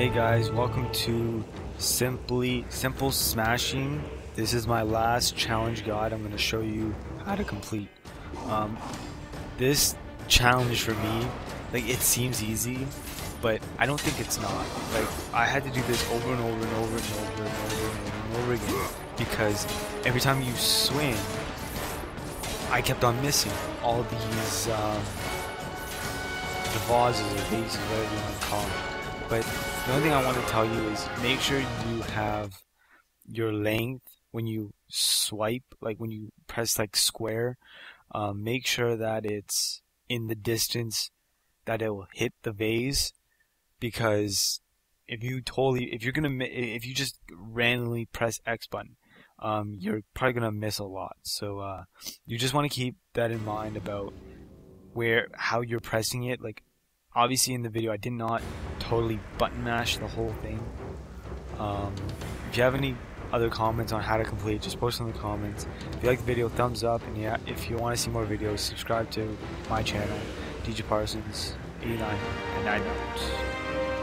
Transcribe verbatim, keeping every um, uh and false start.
Hey guys, welcome to Simply Simple Smashing. This is my last challenge guide. I'm going to show you how to complete um, this challenge. For me, like, it seems easy, but I don't think it's not. Like, I had to do this over and over and over and over and over and over again because every time you swing, I kept on missing all these um, the vases or bases, whatever you want to call them. But the only thing I want to tell you is make sure you have your length when you swipe, like when you press like square. Um, make sure that it's in the distance that it will hit the vase, because if you totally, if you're gonna, if you just randomly press X button, um, you're probably gonna miss a lot. So uh, you just want to keep that in mind about where how you're pressing it, like. Obviously in the video I did not totally button mash the whole thing. Um, if you have any other comments on how to complete it, just post in the comments. If you like the video, thumbs up, and yeah, if you want to see more videos, subscribe to my channel, D J Parsons eighty-nine and nine.